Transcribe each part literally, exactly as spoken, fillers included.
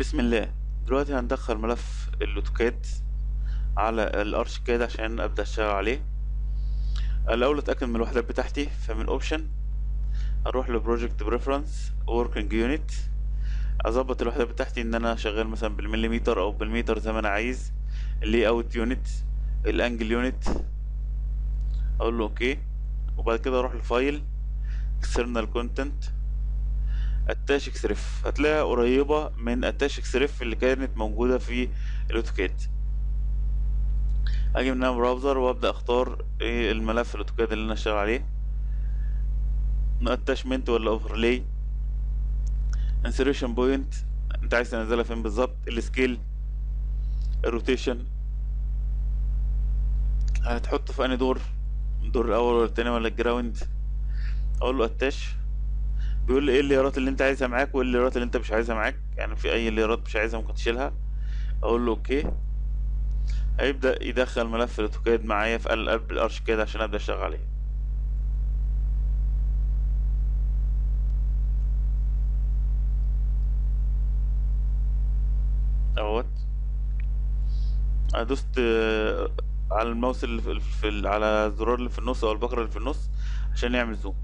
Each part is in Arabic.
بسم الله. دلوقتي هندخل ملف الاوتوكاد على الارشيكاد عشان ابدا اشتغل عليه. الاول اتاكد من الوحدات بتاعتي، فمن اوبشن اروح لبروجكت بريفرنس وركينج يونت، اظبط الوحدات بتاعتي ان انا شغال مثلا بالمليمتر او بالمتر زي ما انا عايز، اللي اوت يونت، الانجل يونت، اقول له اوكي. وبعد كده اروح لفايل اكسترنال كونتنت اتاش اكسرف، هتلاقيها قريبه من اتاش اكسرف اللي كانت موجوده في الاوتوكاد. اجي من هنا براوزر وابدا اختار ايه الملف الاوتوكاد اللي انا هشتغل عليه، اتاشمنت ولا اوفرلاي، انسيرشن بوينت انت عايز تنزلها فين بالظبط، السكيل، الروتيشن، هتحطه في انهي دور، الدور الاول ولا التاني ولا الجراوند، اقول له اتاش، بيقول لي ايه الليرات اللي انت عايزها معاك وايه الليرات اللي انت مش عايزها معاك، يعني في اي ليرات مش عايزها ممكن تشيلها، اقول له اوكي. هيبدا يدخل ملف الاوتوكاد معايا في قلب الارشيكاد عشان ابدا اشتغل عليه. اهوت دوست على الماوس اللي في, في على الزرار اللي في النص او البكره اللي في النص عشان يعمل زوم.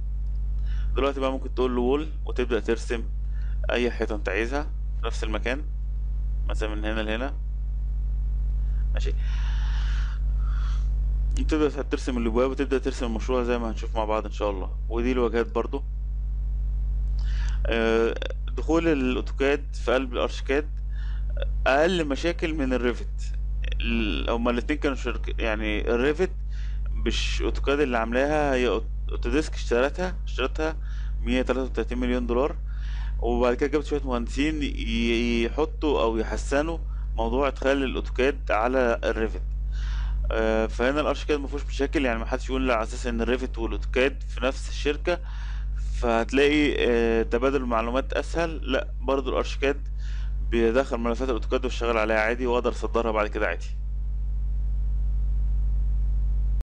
دلوقتي بقى ممكن تقول له وول وتبدا ترسم اي حيطه انت عايزها في نفس المكان، مثلا من هنا لهنا، ماشي. تبدا ترسم الابواب وتبدا ترسم المشروع زي ما هنشوف مع بعض ان شاء الله. ودي الواجهات برضو. دخول الاوتوكاد في قلب الارشيكاد اقل مشاكل من الريفت، هما الاتنين كانوا شركة، يعني الريفت مش اوتوكاد اللي عاملاها، هي اوتوديسك اشترتها اشترتها مية تلاتة وتلاتين مليون دولار، وبعد كده جابت شوية مهندسين يحطوا او يحسنوا موضوع ادخال الاوتوكاد على الريفت. آه فهنا الارشيكاد مفيهوش مشاكل، يعني محدش يقول على اساس ان الريفت والاوتوكاد في نفس الشركة فهتلاقي آه تبادل المعلومات اسهل، لا برضو الارشيكاد بيدخل ملفات الاوتوكاد واشتغل عليها عادي، واقدر اصدرها بعد كده عادي.